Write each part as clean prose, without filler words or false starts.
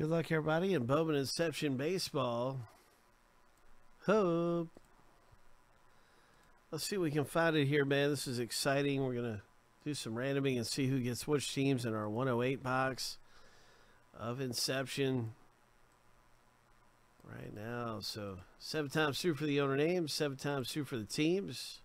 Good luck, everybody, in Bowman Inception Baseball. Hope. Let's see if we can find it here, man. This is exciting. We're going to do some randoming and see who gets which teams in our 108 box of Inception right now. So 7 times 2 for the owner names, 7 times 2 for the teams.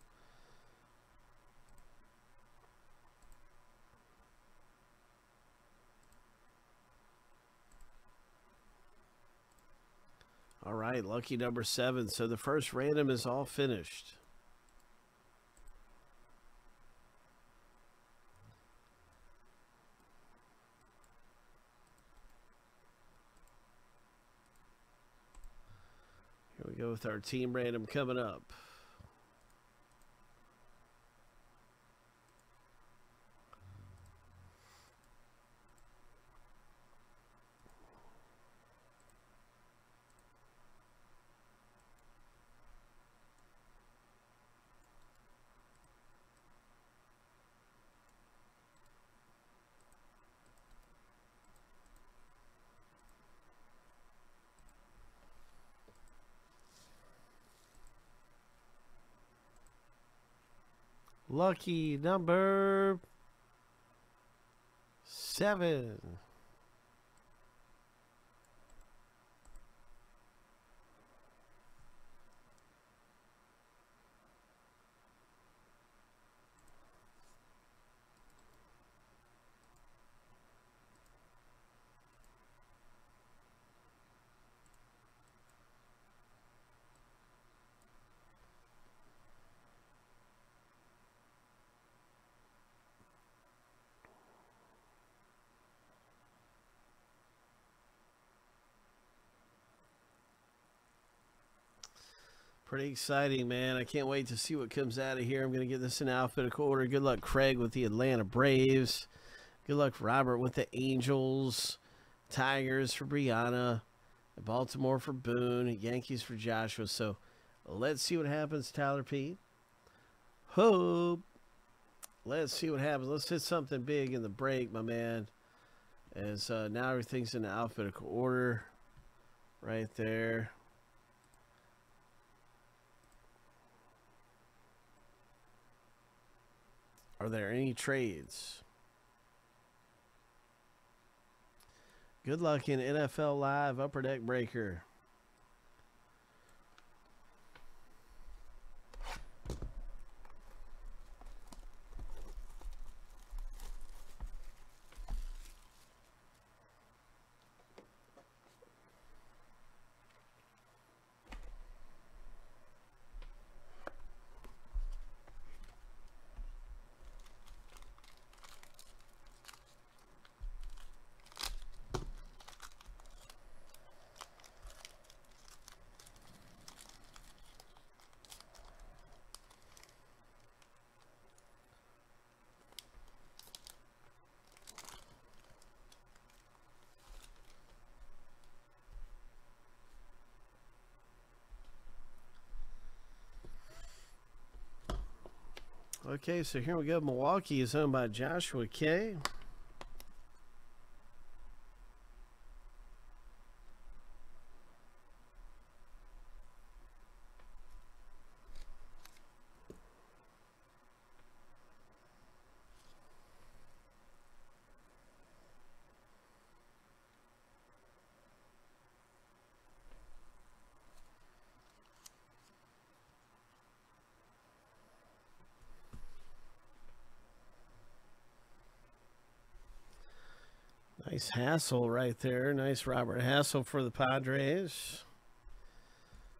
All right, lucky number 7. So the first random is all finished. Here we go with our team random coming up. Lucky number 7. Pretty exciting, man. I can't wait to see what comes out of here. I'm going to get this in alphabetical order. Good luck, Craig, with the Atlanta Braves. Good luck, Robert, with the Angels. Tigers for Brianna. Baltimore for Boone. Yankees for Joshua. So let's see what happens, Tyler P. Hope. Let's see what happens. Let's hit something big in the break, my man. As now everything's in alphabetical order right there. Are there any trades? Good luck in NFL Live Upper Deck Breaker. Okay, so here we go. Milwaukee is owned by Joshua K. Nice Hassel right there. Nice Robert Hassel for the Padres.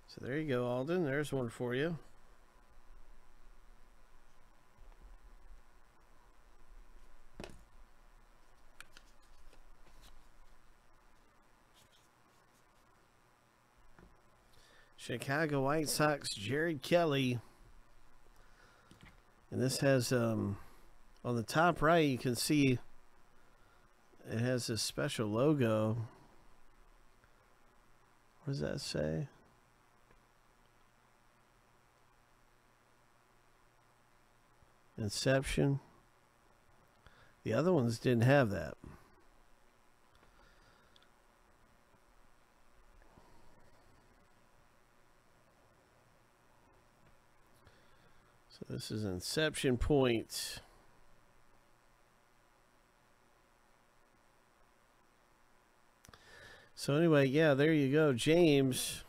So there you go, Alden. There's one for you. Chicago White Sox, Jared Kelly. And this has, on the top right, you can see it has this special logo. What does that say? Inception. The other ones didn't have that. So this is Inception points. So anyway, yeah, there you go, James.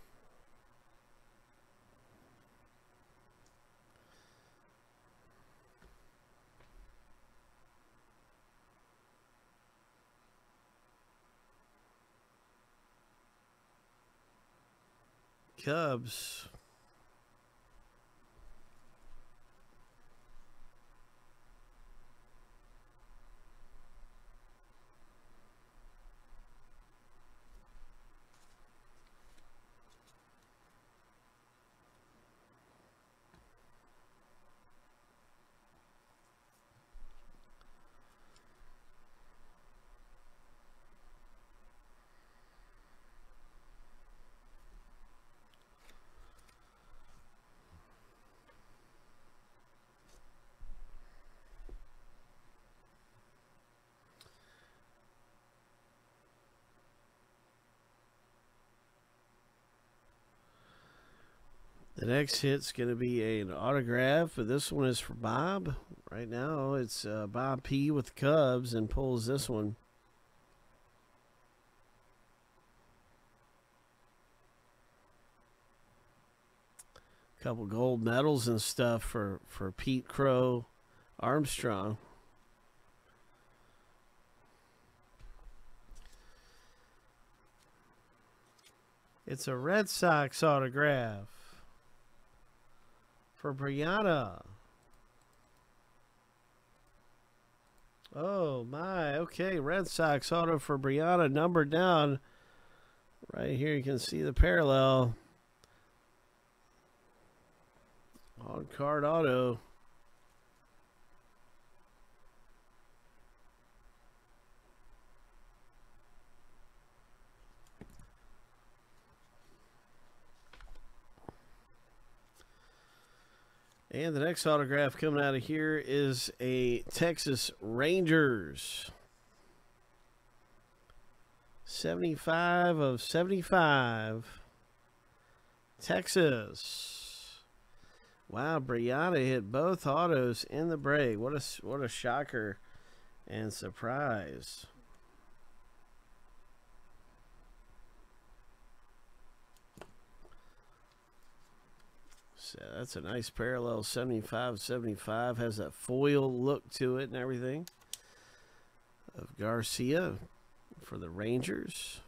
Cubs. The next hit's going to be an autograph, but this one is for Bob. Right now, it's Bob P. with the Cubs and pulls this one. A couple gold medals and stuff for Pete Crow Armstrong. It's a Red Sox autograph. For Brianna. Oh my, okay, Red Sox auto for Brianna, numbered down. Right here you can see the parallel. On card auto. And the next autograph coming out of here is a Texas Rangers. 75 of 75. Texas. Wow, Brianna hit both autos in the break. What a shocker and surprise. So that's a nice parallel, 75-75, has that foil look to it and everything, of Garcia for the Rangers.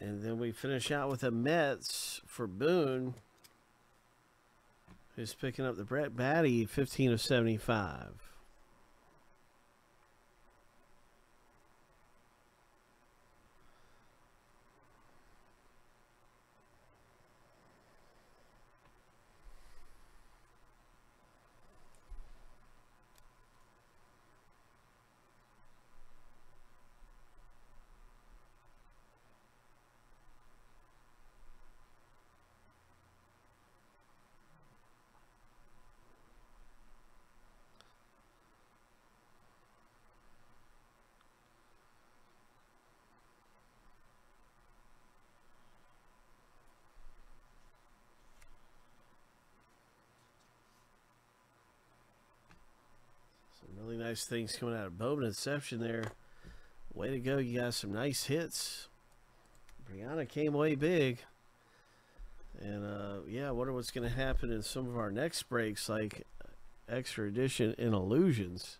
And then we finish out with the Mets for Boone, who's picking up the Brett Batty, 15 of 75. Really nice things coming out of Bowman Inception there. Way to go. You got some nice hits. Brianna came away big. And, yeah, I wonder what's going to happen in some of our next breaks, like Extra Edition and Illusions.